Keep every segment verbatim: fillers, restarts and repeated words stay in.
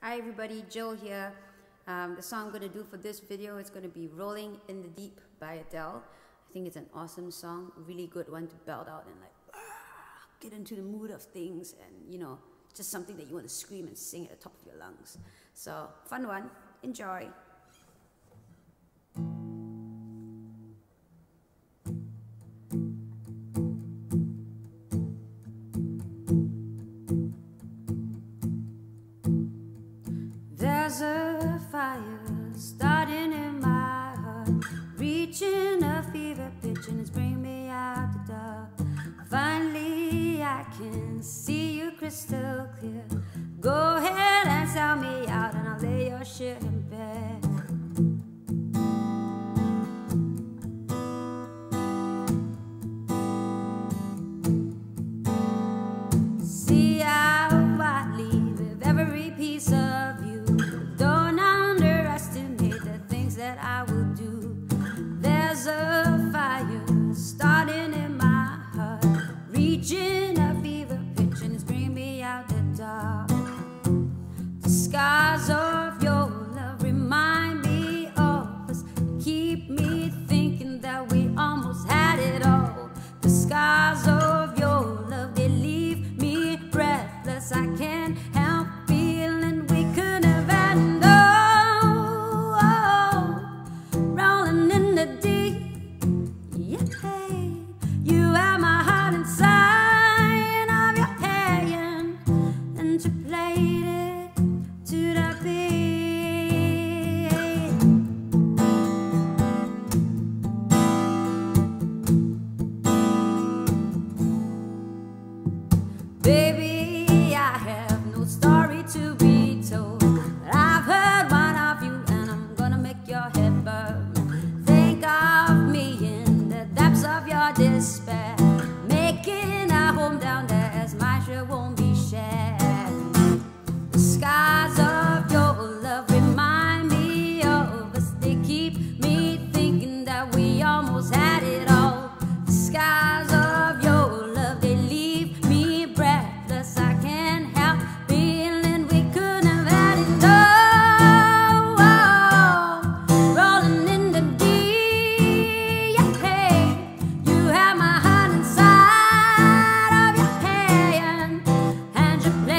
Hi everybody, Jill here. Um, the song I'm going to do for this video is going to be Rolling in the Deep by Adele. I think it's an awesome song, really good one to belt out and like ah, get into the mood of things and, you know, just something that you want to scream and sing at the top of your lungs. So, fun one. Enjoy. There's a fire starting in my heart, reaching a fever pitch and it's bringing me out the dark. Finally I can see you crystal clear. Go ahead and sell me out and I'll lay your shit in bed. See how I leave with every piece of you. Don't underestimate the things that I will do. There's a fire starting in my heart, reaching a fever pitch and it's bringing me out the dark. The scars of your love remind me of us, keep me thinking that we almost had it all. The scars of your love, they leave me breathless. I can't help feeling we could have had it all. Oh, rolling in the deep, yeah. You have my heart inside of your hand, and you played it to the beat. Baby, I have no story to be told. I've heard one of you and I'm gonna make your head burn. Think of me in the depths of your despair, making a home down there as my share won't be shared. The skies of your love remind me of us. They keep me thinking that we almost had it all. The skies of your love, they leave me breathless. I can't help feeling we could have had it all. Rolling in the deep, yeah. You had my heart inside of your hand, and you played it.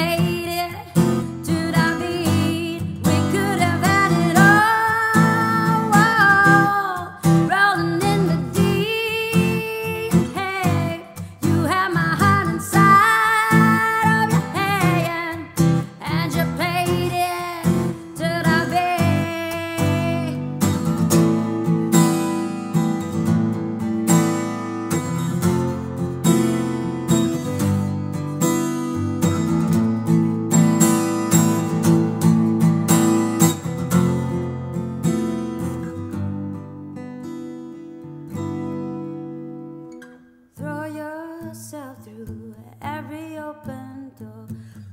Through every open door,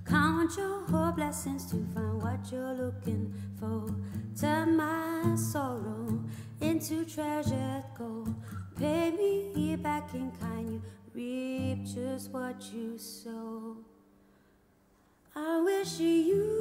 count your whole blessings to find what you're looking for. Turn my sorrow into treasured gold. Pay me back in kind, you reap just what you sow. I wish you